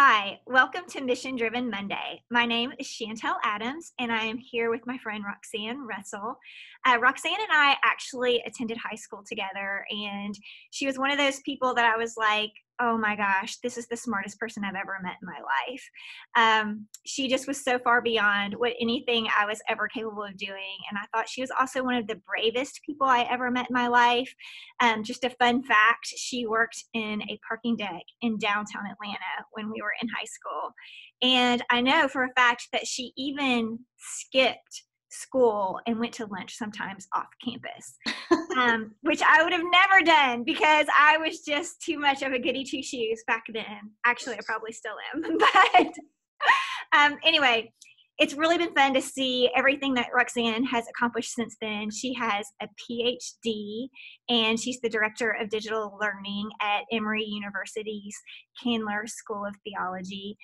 Hi, welcome to Mission Driven Monday. My name is Chantel Adams, and I am here with my friend Roxanne Russell. Roxanne and I actually attended high school together, and she was one of those people that I was like, oh my gosh, this is the smartest person I've ever met in my life. She just was so far beyond what anything I was ever capable of doing, and I thought she was also one of the bravest people I ever met in my life. Just a fun fact, she worked in a parking deck in downtown Atlanta when we were in high school. And I know for a fact that she even skipped school and went to lunch sometimes off campus, which I would have never done because I was just too much of a goody two shoes back then. Actually, I probably still am. But anyway, it's really been fun to see everything that Roxanne has accomplished since then. She has a PhD, and she's the Director of Digital Learning at Emory University's Candler School of Theology.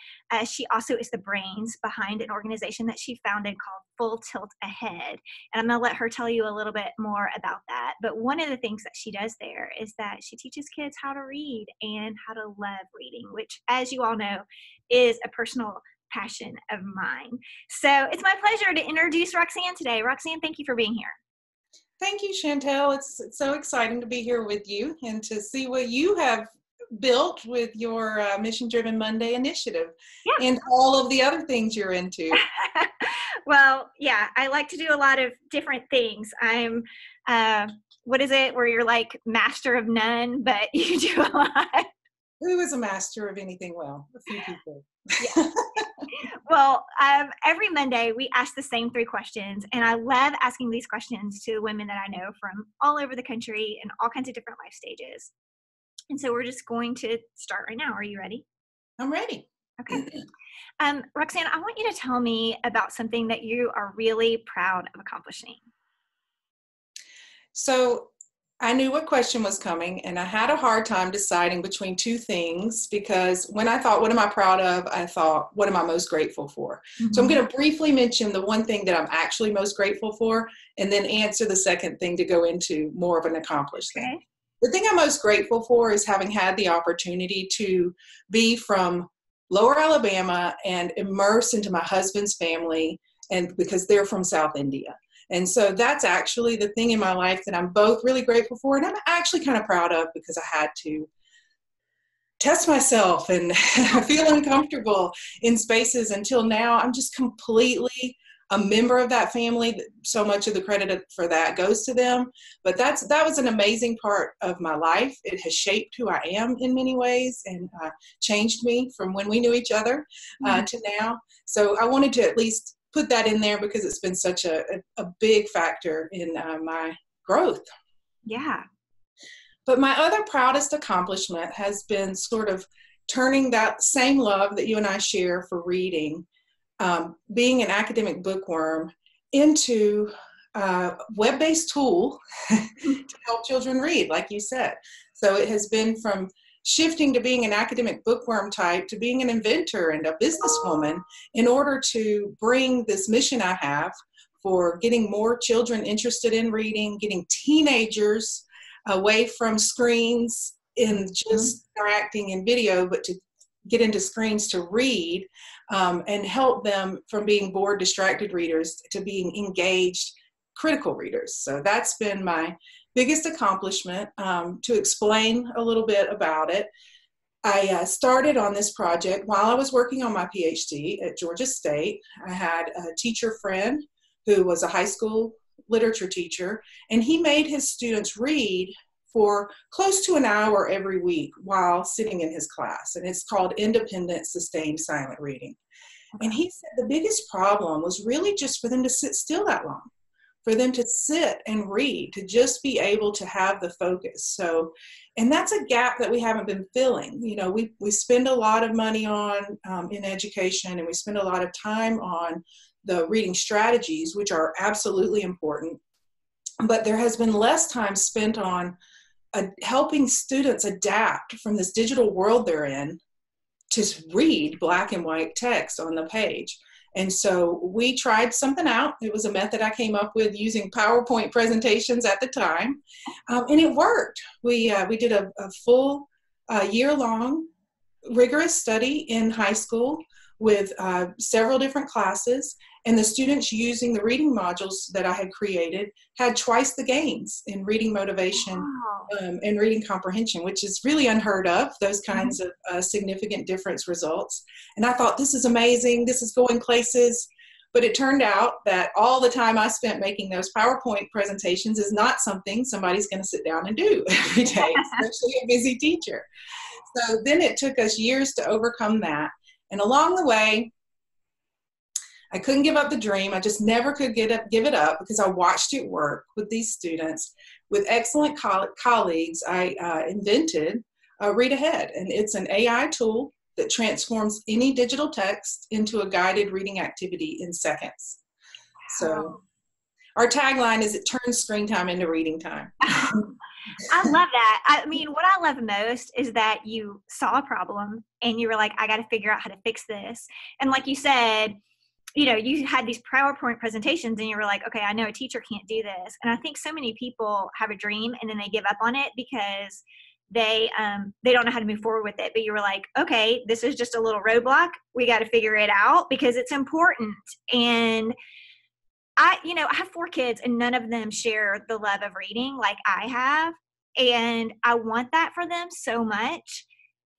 She also is the brains behind an organization that she founded called Full Tilt Ahead, and I'm going to let her tell you a little bit more about that. But one of the things that she does there is that she teaches kids how to read and how to love reading, which, as you all know, is a personal passion of mine. So it's my pleasure to introduce Roxanne today. Roxanne, thank you for being here. Thank you, Chantel. It's so exciting to be here with you and to see what you have built with your Mission Driven Monday initiative and all of the other things you're into. Well, yeah, I like to do a lot of different things. I'm, what is it, where you're like master of none, but you do a lot. Who is a master of anything well? A few people. Yeah. Well, every Monday we ask the same three questions, and I love asking these questions to women that I know from all over the country and all kinds of different life stages. And so we're just going to start right now. Are you ready? I'm ready. Okay. Roxanne, I want you to tell me about something that you are really proud of accomplishing. So I knew what question was coming, and I had a hard time deciding between two things, because when I thought, what am I proud of? I thought, what am I most grateful for? Mm-hmm. So I'm going to briefly mention the one thing that I'm actually most grateful for, and then answer the second thing to go into more of an accomplished thing. Okay. The thing I'm most grateful for is having had the opportunity to be from Lower Alabama and immersed into my husband's family, and because they're from South India. And so that's actually the thing in my life that I'm both really grateful for, and I'm actually kind of proud of, because I had to test myself and feel uncomfortable in spaces. Until now, I'm just completely a member of that family. So much of the credit for that goes to them. But that was an amazing part of my life. It has shaped who I am in many ways, and changed me from when we knew each other to now. So I wanted to at least put that in there, because it's been such a big factor in my growth. Yeah. But my other proudest accomplishment has been sort of turning that same love that you and I share for reading, being an academic bookworm, into a web-based tool to help children read, like you said. So it has been from shifting to being an academic bookworm type to being an inventor and a businesswoman, in order to bring this mission I have for getting more children interested in reading, getting teenagers away from screens and just interacting in video, but to get into screens to read, and help them from being bored, distracted readers to being engaged, critical readers. So that's been my biggest accomplishment. To explain a little bit about it, I started on this project while I was working on my PhD at Georgia State. I had a teacher friend who was a high school literature teacher, and he made his students read for close to an hour every week while sitting in his class, and it's called independent, sustained, silent reading. And he said the biggest problem was really just for them to sit still that long, for them to sit and read, to just be able to have the focus. So, and that's a gap that we haven't been filling. You know, we spend a lot of money on in education, and we spend a lot of time on the reading strategies, which are absolutely important, but there has been less time spent on helping students adapt from this digital world they're in to read black and white text on the page. And so we tried something out. It was a method I came up with using PowerPoint presentations at the time, and it worked. We did a full year-long rigorous study in high school with several different classes, and the students using the reading modules that I had created had twice the gains in reading motivation. Wow. And reading comprehension, which is really unheard of, those kinds mm-hmm. of significant difference results. And I thought, this is amazing, this is going places. But it turned out that all the time I spent making those PowerPoint presentations is not something somebody's going to sit down and do every day, especially a busy teacher. So then it took us years to overcome that. And along the way, I couldn't give up the dream. I just never could give it up, because I watched it work with these students. With excellent colleagues, I invented Read Ahead, and it's an AI tool that transforms any digital text into a guided reading activity in seconds. Wow. So our tagline is, it turns screen time into reading time. I love that. I mean, what I love most is that you saw a problem and you were like, I got to figure out how to fix this. And like you said, you know, you had these PowerPoint presentations and you were like, okay, I know a teacher can't do this. And I think so many people have a dream and then they give up on it because they don't know how to move forward with it. But you were like, okay, this is just a little roadblock. We got to figure it out because it's important. And I have four kids and none of them share the love of reading like I have. And I want that for them so much.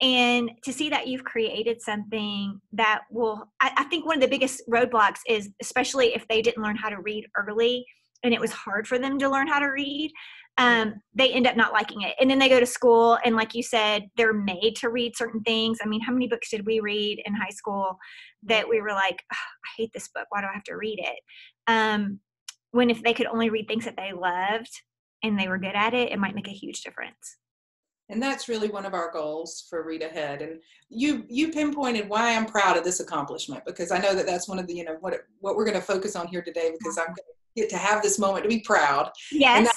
And to see that you've created something that will, I think one of the biggest roadblocks is, especially if they didn't learn how to read early and it was hard for them to learn how to read, they end up not liking it. And then they go to school and, like you said, they're made to read certain things. I mean, how many books did we read in high school that we were like, oh, I hate this book, why do I have to read it? When if they could only read things that they loved and they were good at it, it might make a huge difference. And that's really one of our goals for Read Ahead. And you pinpointed why I'm proud of this accomplishment, because I know that that's one of the, you know, what we're going to focus on here today, because I'm going to get to have this moment to be proud. Yes. And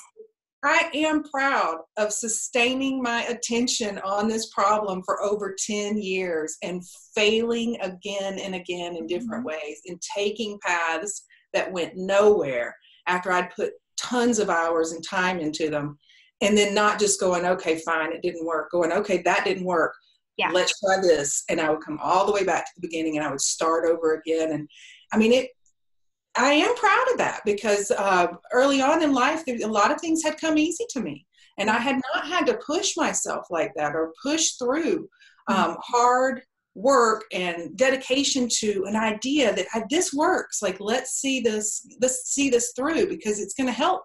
I am proud of sustaining my attention on this problem for over 10 years and failing again and again in different mm-hmm. ways, and taking paths that went nowhere after I'd put tons of hours and time into them. And then not just going, okay, fine, it didn't work. Going, okay, that didn't work. Yeah. Let's try this. And I would come all the way back to the beginning and I would start over again. And I mean, I am proud of that, because early on in life, a lot of things had come easy to me. And I had not had to push myself like that or push through hard work and dedication to an idea that this works. Like, let's see this through, because it's going to help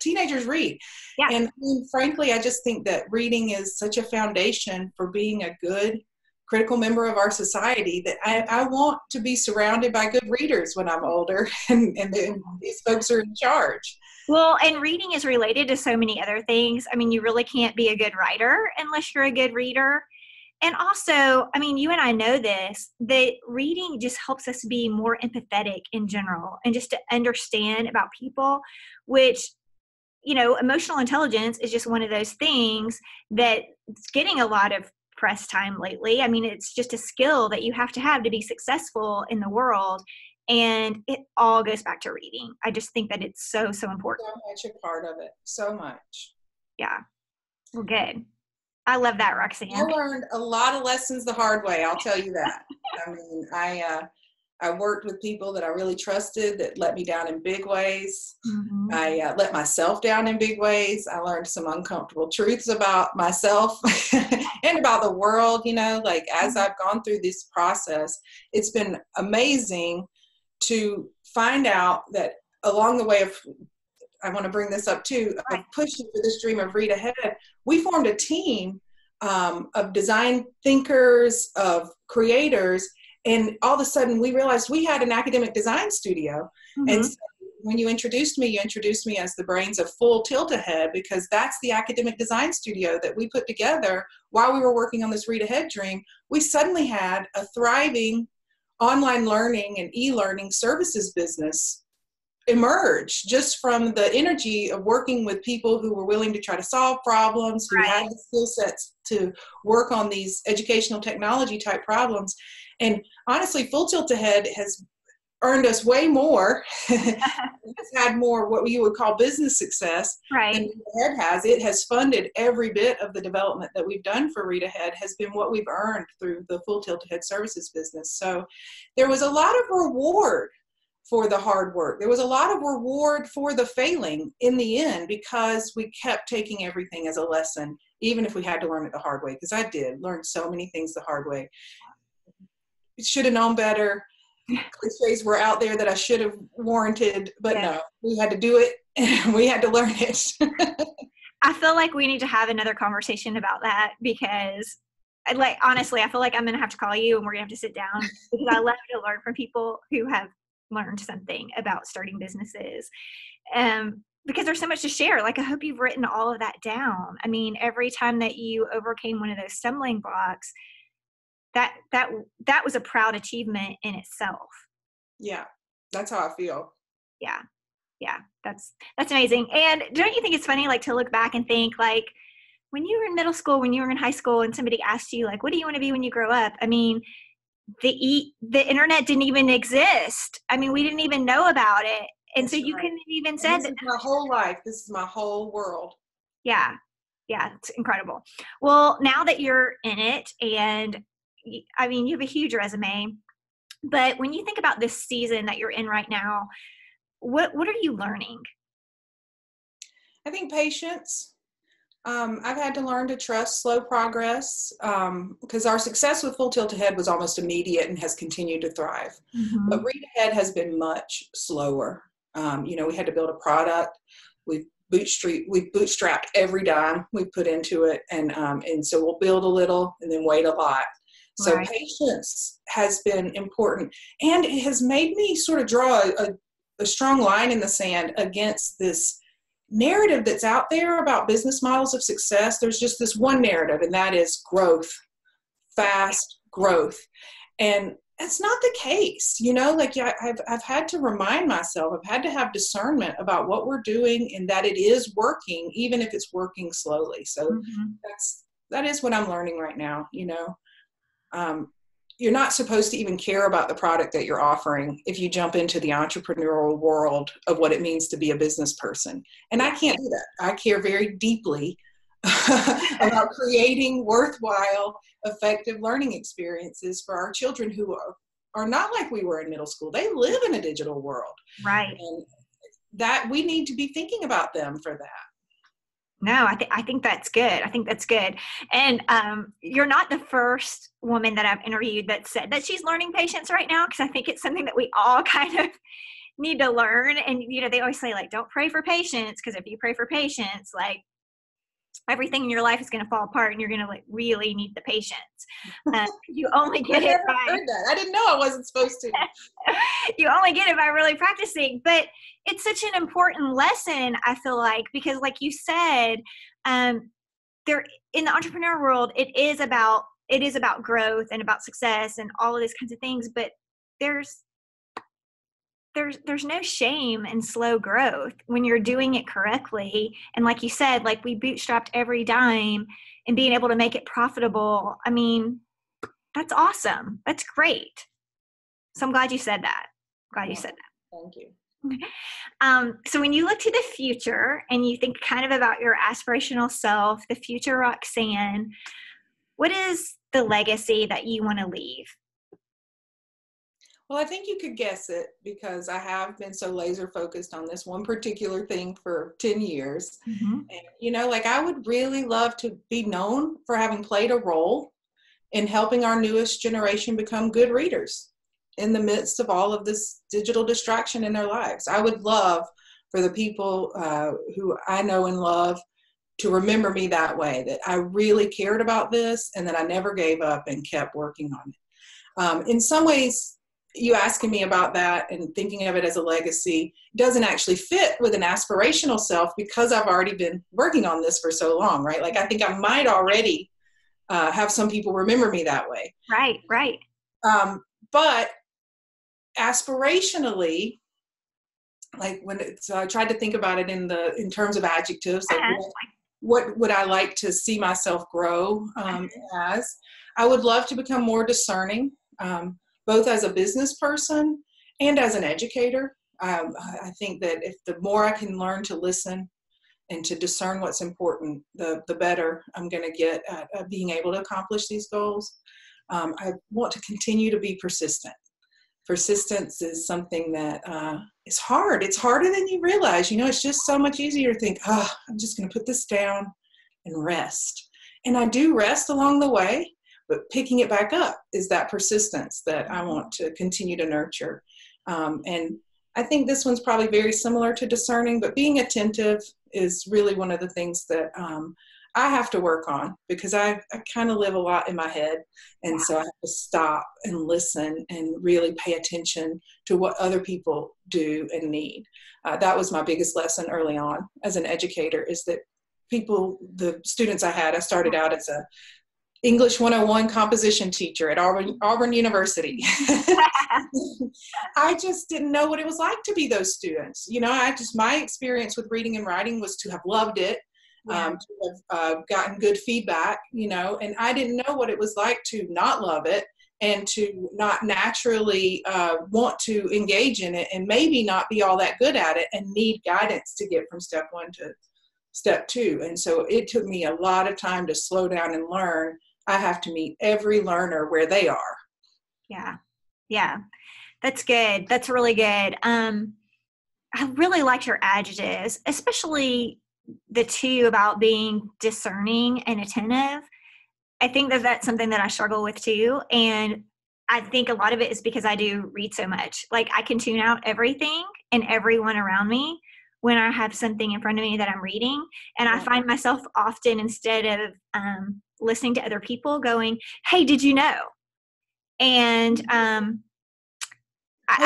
teenagers read. Yeah. And I mean, frankly, I just think that reading is such a foundation for being a good, critical member of our society, that I want to be surrounded by good readers when I'm older, and these folks are in charge. Well, and reading is related to so many other things. I mean, you really can't be a good writer unless you're a good reader. And also, I mean, you and I know this, that reading just helps us be more empathetic in general, and just to understand about people, which, you know, emotional intelligence is just one of those things that's getting a lot of press time lately. I mean, it's just a skill that you have to be successful in the world. And it all goes back to reading. I just think that it's so, so important. So much a part of it. So much. Yeah. Well, good. I love that, Roxanne. I learned a lot of lessons the hard way, I'll tell you that. I mean, I worked with people that I really trusted that let me down in big ways. Mm-hmm. I let myself down in big ways. I learned some uncomfortable truths about myself and about the world, you know, like as I've gone through this process, it's been amazing to find out that along the way of, I want to bring this up too, right, of pushing for this dream of Read Ahead, we formed a team of design thinkers, of creators. And all of a sudden we realized we had an academic design studio. Mm-hmm. And so when you introduced me as the brains of Full Tilt Ahead, because that's the academic design studio that we put together while we were working on this Read Ahead dream. We suddenly had a thriving online learning and e-learning services business emerge just from the energy of working with people who were willing to try to solve problems, who right, had the skill sets to work on these educational technology type problems. And honestly, Full Tilt Ahead has earned us way more, it's had more what you would call business success, right, than Read Ahead has. It has funded every bit of the development that we've done for Read Ahead has been what we've earned through the Full Tilt Ahead services business. So there was a lot of reward for the hard work. There was a lot of reward for the failing in the end, because we kept taking everything as a lesson, even if we had to learn it the hard way, because I did learn so many things the hard way. Should have known better. Cliches were out there that I should have warranted, but no, we had to do it. We had to learn it. I feel like we need to have another conversation about that, because honestly, I feel like I'm going to have to call you and we're going to have to sit down, because I love to learn from people who have learned something about starting businesses. Because there's so much to share. Like, I hope you've written all of that down. I mean, every time that you overcame one of those stumbling blocks, that was a proud achievement in itself. Yeah, that's how I feel. Yeah, yeah, that's amazing. And don't you think it's funny, like, to look back and think, like, when you were in middle school, when you were in high school, and somebody asked you, like, what do you want to be when you grow up? I mean, the internet didn't even exist. I mean, we didn't even know about it, and that's so you couldn't even say that. My whole life. This is my whole world. Yeah, yeah, it's incredible. Well, now that you're in it, and I mean, you have a huge resume, but when you think about this season that you're in right now, what are you learning? I think patience. I've had to learn to trust slow progress, because our success with Full Tilt Ahead was almost immediate and has continued to thrive. Mm-hmm. But Read Ahead has been much slower. You know, we had to build a product. We've bootstrapped every dime we put into it, and so we'll build a little and then wait a lot. So right. Patience has been important, and it has made me sort of draw a strong line in the sand against this narrative that's out there about business models of success. There's just this one narrative, and that is growth, fast growth. And that's not the case, you know, like I've had to remind myself, I've had to have discernment about what we're doing and that it is working, even if it's working slowly. So mm-hmm. that is what I'm learning right now, you know. You're not supposed to even care about the product that you're offering if you jump into the entrepreneurial world of what it means to be a business person. And I can't do that. I care very deeply about creating worthwhile, effective learning experiences for our children who are not like we were in middle school. They live in a digital world. Right. And that we need to be thinking about them for that. No, I think that's good. I think that's good. And you're not the first woman that I've interviewed that said that she's learning patience right now, because I think it's something that we all kind of need to learn. And, you know, they always say, like, don't pray for patience, because if you pray for patience, like, everything in your life is going to fall apart and you're going to, like, really need the patience. You only get it by... I heard that. I didn't know I wasn't supposed to. You only get it by really practicing. But it's such an important lesson, I feel like, because like you said, there in the entrepreneur world, it is about growth and about success and all of these kinds of things, but there's no shame in slow growth when you're doing it correctly. And like you said, like, we bootstrapped every dime and being able to make it profitable. I mean, that's awesome. That's great. So I'm glad you said that. Thank you. So when you look to the future and you think kind of about your aspirational self, the future Roxanne, what is the legacy that you want to leave? Well, I think you could guess it, because I have been so laser focused on this one particular thing for 10 years. Mm-hmm. And, you know, like, I would really love to be known for having played a role in helping our newest generation become good readers in the midst of all of this digital distraction in their lives. I would love for the people who I know and love to remember me that way, that I really cared about this and that I never gave up and kept working on it. In some ways, you asking me about that and thinking of it as a legacy doesn't actually fit with an aspirational self, because I've already been working on this for so long, right? Like, I think I might already have some people remember me that way. Right, right. But aspirationally, like, so I tried to think about it in terms of adjectives. Like, what would I like to see myself grow as? I would love to become more discerning, both as a business person and as an educator. I think that if the more I can learn to listen and to discern what's important, the better I'm going to get at being able to accomplish these goals. I want to continue to be persistent. Persistence is something that is hard. It's harder than you realize. You know, it's just so much easier to think, oh, I'm just going to put this down and rest. And I do rest along the way, but picking it back up is that persistence that I want to continue to nurture. And I think this one's probably very similar to discerning, but being attentive is really one of the things that I have to work on, because I kind of live a lot in my head. And so I have to stop and listen and really pay attention to what other people do and need. That was my biggest lesson early on as an educator, is that people, the students I had, I started out as a English 101 composition teacher at Auburn University. I just didn't know what it was like to be those students. You know, my experience with reading and writing was to have loved it, to have gotten good feedback, you know, and I didn't know what it was like to not love it and to not naturally want to engage in it and maybe not be all that good at it and need guidance to get from step one to step two. And so it took me a lot of time to slow down and learn. I have to meet every learner where they are. Yeah. Yeah. That's good. That's really good. I really liked your adjectives, especially the two about being discerning and attentive. I think that that's something that I struggle with too. And I think a lot of it is because I do read so much. Like, I can tune out everything and everyone around me when I have something in front of me that I'm reading. And I find myself often, instead of listening to other people, going, hey, did you know? And I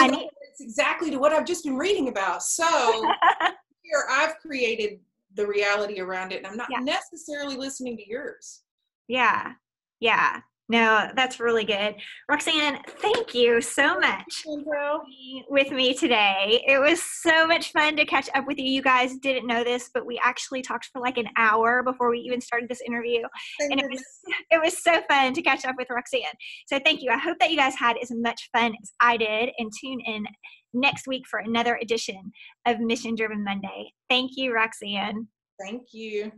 mean, it's exactly to what I've just been reading about. So here I've created the reality around it, and I'm not necessarily listening to yours. Yeah. Yeah. No, that's really good. Roxanne, thank you so much for being with me today. It was so much fun to catch up with you. You guys didn't know this, but we actually talked for like an hour before we even started this interview. And it was so fun to catch up with Roxanne. So thank you. I hope that you guys had as much fun as I did, and tune in next week for another edition of Mission Driven Monday. Thank you, Roxanne. Thank you.